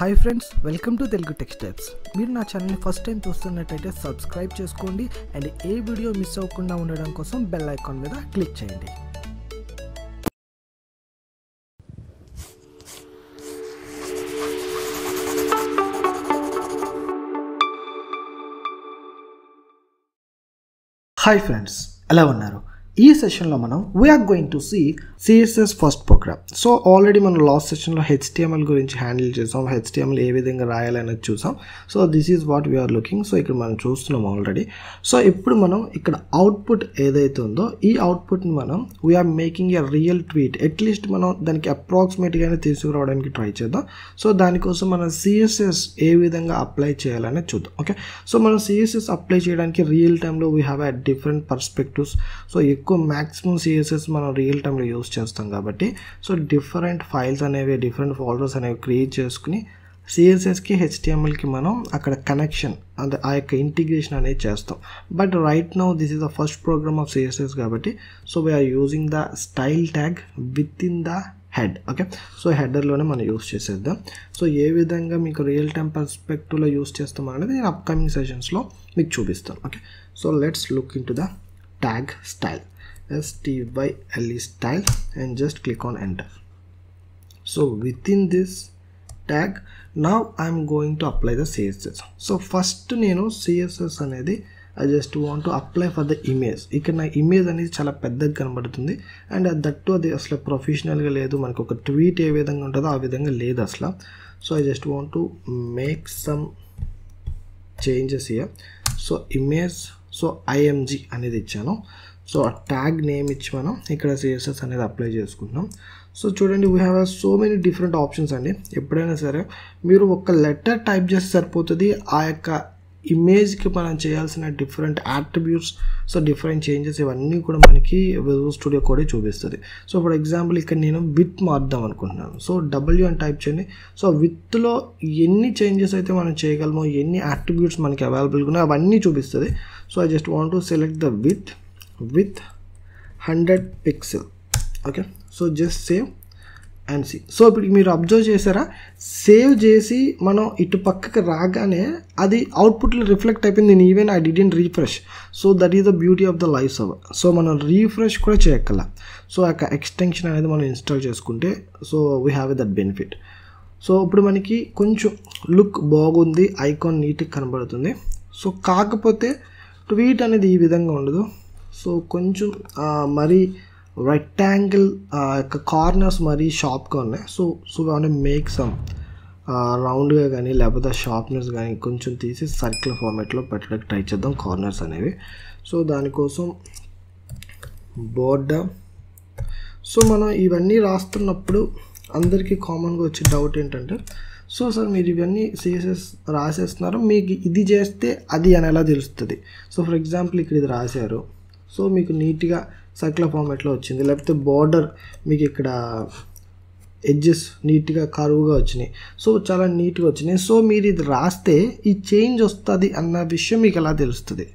Hi friends, welcome to Telugu Tech Steps. Meer na channel ni first time chustunnataithe subscribe cheskondi and e video miss avakunda undadam kosam bell icon మీద click cheyandi. Hi friends, ela unnaru. In this session, we are going to see CSS first program. So already in the last session, HTML gurinchi handle chesam, HTML e vidhanga rayalani chusam. So this is what we are looking. So ikkada manam chustunnam already. So ippudu manam ikkada output edaithe undo ee output ni manam we are making a real tweet. At least manam daniki approximate ga teesukuravadaniki try chedam. So danikosam manam CSS e vidhanga apply cheyalani chudam. Okay. So manam CSS apply cheyadaniki real time lo we have a different perspectives. So maximum CSS మనం real time లో use చేస్తాం కాబట్టి so different files అనేవి different folders అనేవి create చేసుకుని CSS కి HTML కి మనం అక్కడ కనెక్షన్ అంటే ఆ యొక్క ఇంటిగ్రేషన్ అనేది చేస్తాం but right now this is the first program of CSS కాబట్టి so we are using the style tag with in the head okay so header లోనే మనం యూస్ చేసేద్దాం సో ఏ విధంగా మీకు రియల్ టైం పర్స్పెక్టివ్ లో యూస్ చేస్తాం అనేది నేను అప్కమింగ్ సెషన్స్ లో మీకు చూపిస్తాను okay so let's look into the tag style style style and just click on enter. So within this tag now I'm going to apply the CSS. So first CSS anedi I just want to apply for the image. Ikkada na image anedi chala peddaga kanabadutundi and that too adi asla professional ga ledu manaku oka tweet e vidhanga untado aa vidhanga ledu asla. So I just want to make some changes here. So image so img anedi ichanu. So a tag name which one ikkada CSS anedi apply chestunam. So chudandi we have so many different options andi eppudaina sare meeru oka letter type chese saripotadi aa yokka image ki manam cheyalsina different attributes so different changes ivanni kuda maniki Visual Studio Code chubistadi. So for example ikkada nenu width mardam anukuntunnanu so w and type cheyandi. So width lo enni changes aithe manam cheyagalmo enni attributes maniki available guna avanni chubistadi. So I just want to select the width with 100 pixel. Okay, so just save and see. So ఇప్పుడు మీరు observe చేసారా save చేసి మనం ఇటు పక్కకి రాగానే అది అవుట్పుట్లో రిఫ్లెక్ట్ అయిపోయింది నేను even I didn't refresh so that is the beauty of the live server. So మనం రీఫ్రెష్ కూడా చేయక్కల సో ఆ ఎక్స్టెన్షన్ అనేది మనం ఇన్స్టాల్ చేసుకుంటే so we have that benefit. So ఇప్పుడు మనకి కొంచెం లుక్ బాగుంది ఐకాన్ నీట్గా కనబడుతుంది. సో కాకపోతే ట్వీట్ అనేది ఈ విధంగా ఉండదు సో కొంచెం మరి రెక్టాంగిల్ యొక్క కార్నర్స్ మరీ షార్ప్గా ఉన్నాయి. సో సో అంటే మేక్ సమ్ రౌండ్గా కానీ లేకపోతే షార్ప్నెస్ కానీ కొంచెం తీసి సర్కిల్ ఫార్మేట్లో పెట్టడానికి ట్రై చేద్దాం కార్నర్స్ అనేవి. సో దానికోసం బోర్డర్ సో మనం ఇవన్నీ రాస్తున్నప్పుడు అందరికీ కామన్గా వచ్చే డౌట్ ఏంటంటే సో సార్ మీరు ఇవన్నీ CSS రాసేస్తున్నారు మీకు ఇది చేస్తే అది అని ఎలా తెలుస్తుంది. సో ఫర్ ఎగ్జాంపుల్ ఇక్కడ ఇది రాశారు సో మీకు నీట్గా సర్కిల్ ఫార్మేట్లో వచ్చింది లేకపోతే బార్డర్ మీకు ఇక్కడ ఎడ్జెస్ నీట్గా కరువుగా వచ్చినాయి సో చాలా నీట్గా వచ్చినాయి. సో మీరు ఇది రాస్తే ఈ చేంజ్ వస్తుంది అన్న విషయం మీకు ఎలా తెలుస్తుంది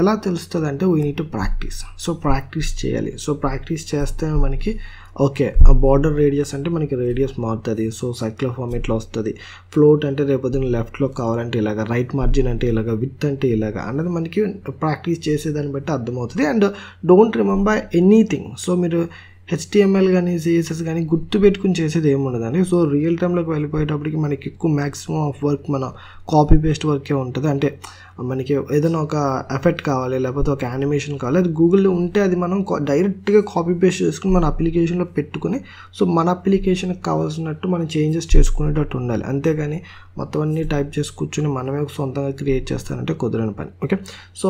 ఎలా తెలుస్తుంది అంటే we need to practice. So practice చేయాలి సో ప్రాక్టీస్ చేస్తే మనకి ఓకే ఆ బార్డర్ రేడియస్ అంటే మనకి రేడియస్ మారుతుంది సో సర్కిల్ ఫామ్ ఇట్లా వస్తుంది ఫ్లోట్ అంటే రేపొద్దున లెఫ్ట్లో కావాలంటే ఇలాగా రైట్ మార్జిన్ అంటే ఇలాగా విత్ అంటే ఇలాగా అన్నది మనకి ప్రాక్టీస్ చేసేదాన్ని బట్టి అర్థమవుతుంది. And don't remember anything so మీరు HTML కానీ CSS కానీ గుర్తుపెట్టుకుని చేసేది ఏముండదండి. సో రియల్ టైంలోకి వెళ్ళిపోయేటప్పటికి మనకి ఎక్కువ మ్యాక్సిమం ఆఫ్ వర్క్ మన కాపీ పేస్ట్ వర్కే ఉంటుంది అంటే మనకి ఏదైనా ఒక ఎఫెక్ట్ కావాలి లేకపోతే ఒక యానిమేషన్ కావాలి అది గూగుల్లో ఉంటే అది మనం డైరెక్ట్గా కాపీ పేస్ట్ చేసుకుని మన అప్లికేషన్లో పెట్టుకుని సో మన అప్లికేషన్కి కావాల్సినట్టు మనం చేంజెస్ చేసుకునేటట్టు ఉండాలి అంతేగాని మొత్తం అన్నీ టైప్ చేసి కూర్చొని మనమే సొంతంగా క్రియేట్ చేస్తానంటే కుదరని పని. ఓకే సో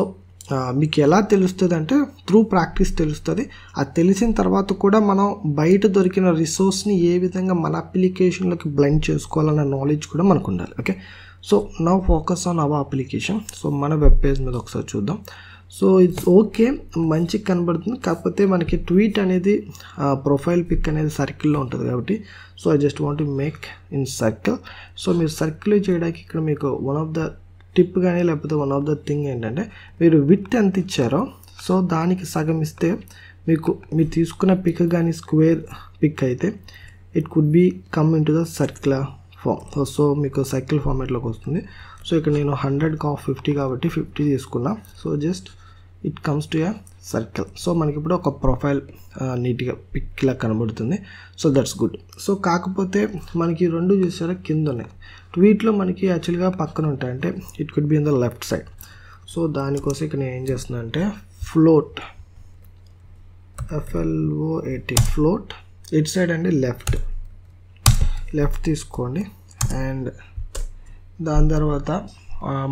మీకు ఎలా తెలుస్తుంది అంటే త్రూ ప్రాక్టీస్ తెలుస్తుంది. అది తెలిసిన తర్వాత కూడా మనం బయట దొరికిన రిసోర్స్ని ఏ విధంగా మన అప్లికేషన్లోకి బ్లెండ్ చేసుకోవాలన్న నాలెడ్జ్ కూడా మనకు ఉండాలి. Okay so now focus on our application. So మన వెబ్ పేజ్ మీద ఒకసారి చూద్దాం. సో ఇట్స్ ఓకే మంచిగా కనబడుతుంది కాకపోతే మనకి ట్వీట్ అనేది ప్రొఫైల్ పిక్ అనేది సర్కిల్లో ఉంటుంది కాబట్టి so I just want to make in circle. So మీరు సర్కిల్ చేయడానికి ఇక్కడ మీకు వన్ ఆఫ్ ద టిప్ కానీ లేకపోతే వన్ ఆఫ్ ద థింగ్ ఏంటంటే మీరు విత్ ఎంత ఇచ్చారో సో దానికి సగం ఇస్తే మీకు మీరు తీసుకున్న పిక్ కానీ స్క్వేర్ పిక్ అయితే it could be come into the circular form. So meeku cycle format lo kostundi. So ikkada nenu 100 ka 50 kabatti 50 iskunna. So just it comes to a circle. So maniki ippudu oka profile neat ga pic la kanabadutundi. So that's good. So kakapothe maniki rendu chusara kinda unnai tweetlo maniki actually ga pakkana untayi ante it could be on the left side. So dani kosam ikkada nenu em chestunna ante float float float it side and left is kondi and dani tarvata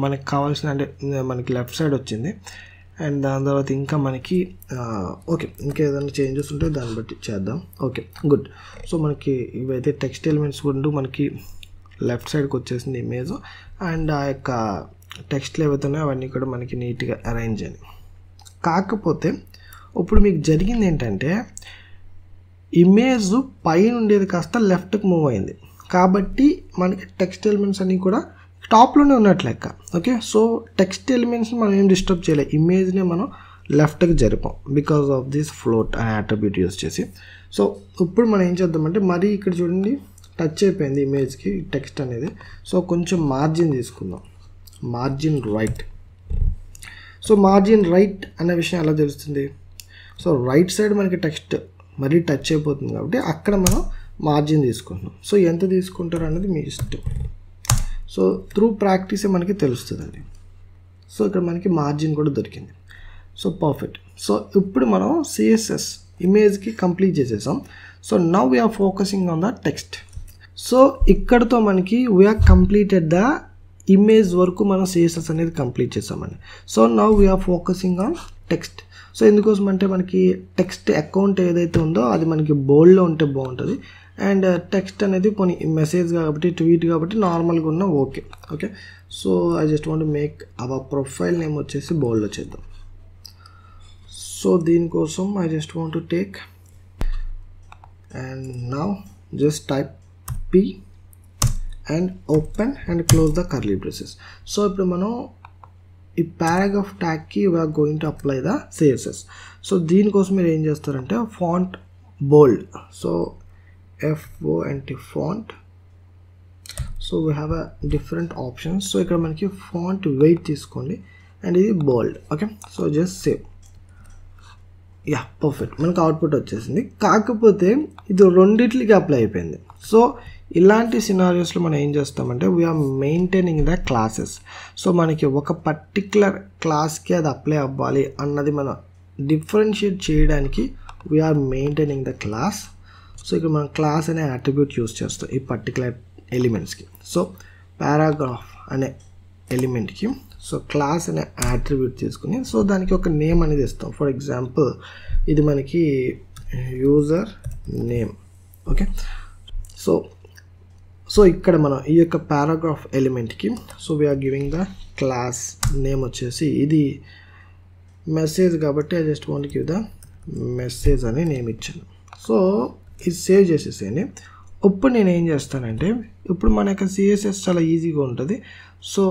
manaki kavalsina ante manaki left side ochindi. And దాని తర్వాత ఇంకా మనకి okay ఇంకా ఏదైనా changes ఉంటే దాన్ని బట్టి చేద్దాం. Okay good. సో మనకి ఇవైతే టెక్స్ట్ ఎలిమెంట్స్ ఉంటూ మనకి లెఫ్ట్ సైడ్కి వచ్చేసింది ఇమేజ్ అండ్ ఆ యొక్క టెక్స్ట్లు ఏవైతే ఉన్నాయో అవన్నీ కూడా మనకి నీట్గా అరేంజ్ చేయాలి. కాకపోతే ఇప్పుడు మీకు జరిగింది ఏంటంటే ఇమేజ్ పైన ఉండేది కాస్త లెఫ్ట్కి మూవ్ అయింది కాబట్టి మనకి టెక్స్ట్ ఎలిమెంట్స్ అన్నీ కూడా top lone unnattu lekka. Okay, so text elements manam em disturb cheyale, image ne manam left ki jaripam because of this float and attribute use chesi. So ippudu manam em cheddam ante mari ikkada chudandi touch ayipindi image ki text anedi. So koncham margin teeskundam, margin right. So margin right ana vishayam ela telustundi. So right side manaki text mari touch ayipotundi kabatti akkada manam margin teeskuntam. So enta teeskuntaru anedi mee ishtam. So through ప్రాక్టీసే మనకి తెలుస్తుందండి. So ఇక్కడ మనకి margin కూడా దొరికింది. So perfect. So ఇప్పుడు మనం CSS ఇమేజ్కి కంప్లీట్ చేసేసాం. So now we are focusing on the text. So ఇక్కడతో మనకి వీఆర్ కంప్లీటెడ్ ద ఇమేజ్ వరకు మనం సిఎస్ఎస్ అనేది కంప్లీట్ చేసామండి. So now we are focusing on text. So ఎందుకోసం అంటే మనకి టెక్స్ట్ అకౌంట్ ఏదైతే ఉందో అది మనకి బోల్డ్లో ఉంటే బాగుంటుంది అండ్ టెక్స్ట్ అనేది కొన్ని మెసేజ్ కాబట్టి ట్వీట్ కాబట్టి నార్మల్గా ఉన్న okay. Okay so I just want make our profile name వచ్చేసి బోల్డ్ వచ్చేద్దాం. సో దీనికోసం I just want take and now just type P and open and close the curly braces. So ఇప్పుడు మనం ఈ పారాగ్రాఫ్ ట్యాగ్కి we are going to apply the CSS. So దీనికోసం మీరు ఏం చేస్తారంటే font bold. So font font. So we have a different options. So ikkada maniki font weight teeskondi and it is bold. Okay, so just save. Yeah, perfect. Manaku output vachesindi. Kakapothe idu renditliki apply ayipindi. So ilanti scenarios lo mana em chestam ante we are maintaining the classes. So maniki oka particular class ki ad apply avvali annadi mana differentiate cheyadaniki we are maintaining the class. So ఇక్కడ మనం class అనే attribute use చేస్తాం ఈ particular ఎలిమెంట్స్కి. So paragraph అనే ఎలిమెంట్కి so class అనే attribute తీసుకుని so దానికి ఒక నేమ్ అనేది ఇస్తాం. ఫర్ ఎగ్జాంపుల్ ఇది మనకి user name. Okay so so ఇక్కడ మనం ఈ యొక్క పారాగ్రాఫ్ ఎలిమెంట్కి so we are giving the class name వచ్చేసి ఇది మెసేజ్ కాబట్టి I just want give the message అనే నేమ్ ఇచ్చాను. సో ఇది సేవ్ చేసేసేయండి. ఇప్పుడు నేను ఏం చేస్తానంటే ఇప్పుడు మన యొక్క సిఎస్ఎస్ చాలా ఈజీగా ఉంటుంది. సో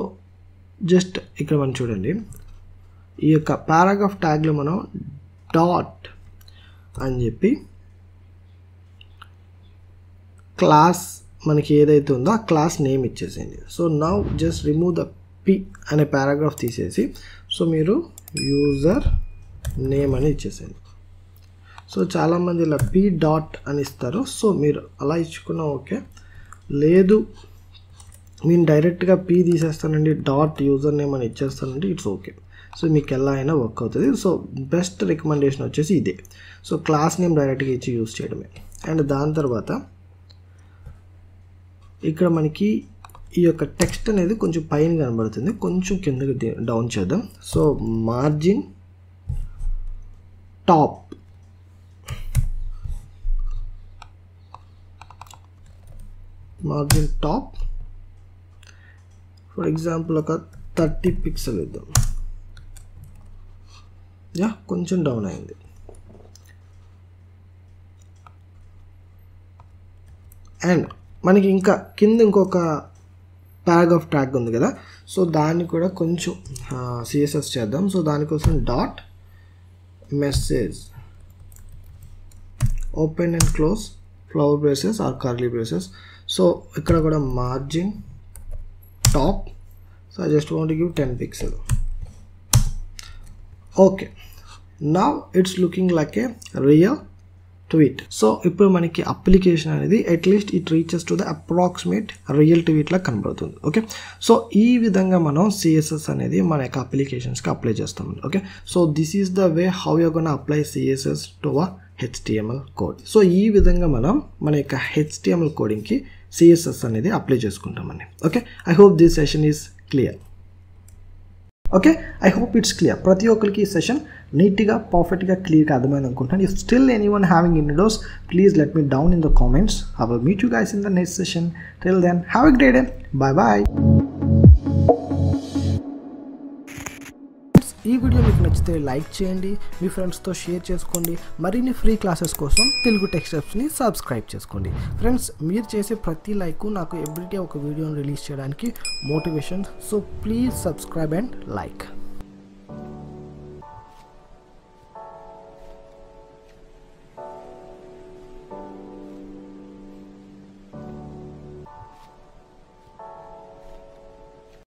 జస్ట్ ఇక్కడ మనం చూడండి ఈ యొక్క పారాగ్రాఫ్ ట్యాగ్లో మనం డాట్ అని చెప్పి క్లాస్ మనకి ఏదైతే ఉందో ఆ క్లాస్ నేమ్ ఇచ్చేసేయండి. So now just remove the P అనే పారాగ్రాఫ్ తీసేసి సో మీరు యూజర్ నేమ్ అని ఇచ్చేసేయండి. సో చాలామంది ఇలా పి డాట్ అని ఇస్తారు. సో మీరు అలా ఇచ్చుకున్నా ఓకే. లేదు నేను డైరెక్ట్గా పి తీసేస్తానండి డాట్ యూజర్ నేమ్ అని ఇచ్చేస్తానండి ఇట్స్ ఓకే. సో మీకు ఎలా అయినా వర్క్ అవుతుంది. సో బెస్ట్ రికమెండేషన్ వచ్చేసి ఇదే. సో క్లాస్ నేమ్ డైరెక్ట్గా ఇచ్చి యూజ్ చేయడమే. అండ్ దాని తర్వాత ఇక్కడ మనకి ఈ యొక్క టెక్స్ట్ అనేది కొంచెం పైన కనబడుతుంది. కొంచెం కిందకి డౌన్ చేద్దాం. So margin top margin top for example ఒక 30 pixel ఇద్దాం. యా కొంచెం డౌన్ అయింది. అండ్ మనకి ఇంకా కింద ఇంకొక పారాగ్రాఫ్ ట్యాగ్ ఉంది కదా సో దాన్ని కూడా కొంచెం సిఎస్ఎస్ చేద్దాం. సో దానికోసం dot message open and close flower braces or curly braces. So ikkada kuda margin top, so I just want to give 10 pixel. Okay, now it's looking like a real tweet. So ippudu maniki application anedi at least it reaches to the approximate real tweet la kanbadutundi. Okay, so ee vidhanga manam css anedi manaki applications ki apply chestam. Okay, so this is the way how you are going to apply css to a html code. So ee vidhanga manam manaki html coding ki css anedi apply chestuntam anni. Okay, I hope this session is clear. Okay I hope it's clear. ప్రతి ఒక్కరికి ఈ session నీట్గా పర్ఫెక్ట్గా క్లియర్గా అర్థమైంది అనుకుంటున్నాను. If still anyone having any doubts please let me down in the comments. I will meet you guys in the next session. Till then have a great day. Bye bye. ఈ video మీకు నచ్చితే like చేయండి, మీ ఫ్రెండ్స్తో share చేసుకోండి. మరిన్ని free classes కోసం Telugu tech స్టెప్స్ని subscribe చేసుకోండి. ఫ్రెండ్స్, మీరు చేసే ప్రతి లైక్ నాకు ఎవ్రీడే ఒక వీడియోని రిలీజ్ చేయడానికి motivation. So please subscribe and like.